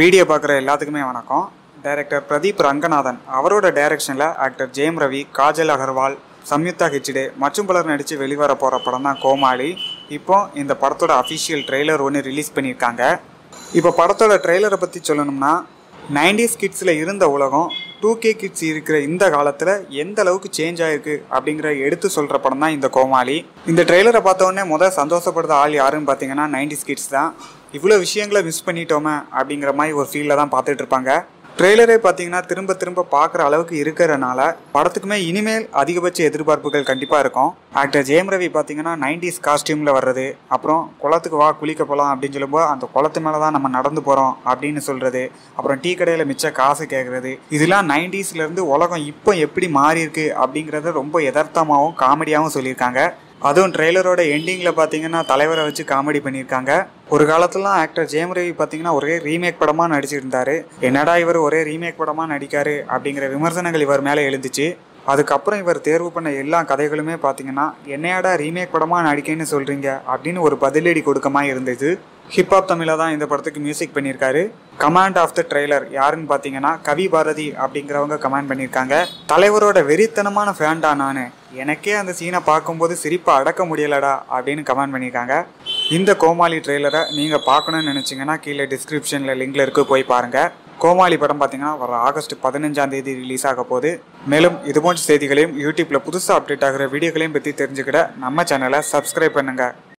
Video பார்க்குற எல்லாத்துக்குமே வணக்கம். டைரக்டர் பிரதீப் ரங்கநாதன் அவரோட டைரக்ஷனில் ஆக்டர் ஜெயம் ரவி, காஜல் அகர்வால், சம்யுக்தா ஹெக்டே மற்றும் பலர் நடித்து வெளிவர போகிற படம் தான் கோமாளி. இப்போ இந்த படத்தோட அஃபிஷியல் ட்ரெய்லர் ஒன்று ரிலீஸ் பண்ணியிருக்காங்க. இப்போ படத்தோட ட்ரெய்லரை பற்றி சொல்லணும்னா, 90s கிட்ஸில் இருந்த உலகம் 2K கிட்ஸ் இருக்கிற இந்த காலத்தில் எந்த அளவுக்கு சேஞ்ச் ஆகிருக்கு அப்படிங்கிற எடுத்து சொல்கிற படம் தான் இந்த கோமாளி. இந்த ட்ரெய்லரை பார்த்தோன்னே முதல் சந்தோஷப்படுத்த ஆள் யாருன்னு பார்த்தீங்கன்னா 90s கிட்ஸ் தான். இவ்வளோ விஷயங்களை மிஸ் பண்ணிட்டோமே அப்படிங்கிற மாதிரி ஒரு ஃபீலில் தான் பார்த்துட்டு இருப்பாங்க. ட்ரெய்லரே பார்த்தீங்கன்னா திரும்ப திரும்ப பார்க்குற அளவுக்கு இருக்கிறனால படத்துக்குமே இனிமேல் அதிகபட்ச எதிர்பார்ப்புகள் கண்டிப்பாக இருக்கும். ஆக்டர் ஜெயம் ரவி பார்த்தீங்கன்னா 90s காஸ்டியூமில் வர்றது, அப்புறம் குளத்துக்கு வா குளிக்க போகலாம் அப்படின்னு சொல்லும்போது அந்த குளத்து மேலே தான் நம்ம நடந்து போகிறோம் அப்படின்னு சொல்கிறது, அப்புறம் டீ கடையில் மிச்ச காசு கேட்குறது, இதெல்லாம் 90ஸ்லேருந்து உலகம் இப்போ எப்படி மாறியிருக்கு அப்படிங்கிறத ரொம்ப யதார்த்தமாகவும் காமெடியாகவும் சொல்லியிருக்காங்க. அதுவும் ட்ரெய்லரோட எண்டிங்கில் பார்த்தீங்கன்னா தலைவரை வச்சு காமெடி பண்ணியிருக்காங்க. ஒரு காலத்துலாம் ஆக்டர் ஜெயம் ரவி பார்த்தீங்கன்னா ஒரே ரீமேக் படமாக நடிச்சிருந்தார். என்னடா இவர் ஒரே ரீமேக் படமாக நடிக்காரு அப்படிங்கிற விமர்சனங்கள் இவர் மேலே எழுந்துச்சு. அதுக்கப்புறம் இவர் தேர்வு பண்ண எல்லா கதைகளுமே பார்த்தீங்கன்னா என்னையாடா ரீமேக் படமாக நடிக்கன்னு சொல்கிறீங்க அப்படின்னு ஒரு பதிலடி கொடுக்கமாக இருந்தது. ஹிப்ஹாப் தமிழாக தான் இந்த படத்துக்கு மியூசிக் பண்ணியிருக்காரு. கமாண்ட் ஆஃப் த ட்ரெய்லர் யாருன்னு பார்த்தீங்கன்னா கவி பாரதி அப்படிங்கிறவங்க கமாண்ட் பண்ணியிருக்காங்க. தலைவரோட வெறித்தனமான ஃபேண்டா நான், எனக்கே அந்த சீனை பார்க்கும்போது சிரிப்பை அடக்க முடியலடா அப்படின்னு கமெண்ட் பண்ணியிருக்காங்க. இந்த கோமாளி ட்ரெய்லரை நீங்கள் பார்க்கணுன்னு நினச்சிங்கன்னா கீழே டிஸ்கிரிப்ஷனில் லிங்கில் இருக்குது, போய் பாருங்கள். கோமாளி படம் பார்த்தீங்கன்னா வர ஆகஸ்ட் 15ஆம் தேதி ரிலீஸ் ஆக போகுது. மேலும் இதுபோன்ற செய்திகளையும் யூடியூப்பில் புதுசாக அப்டேட் ஆகிற வீடியோக்களையும் பற்றி தெரிஞ்சுக்கிட நம்ம சேனலை சப்ஸ்கிரைப் பண்ணுங்கள்.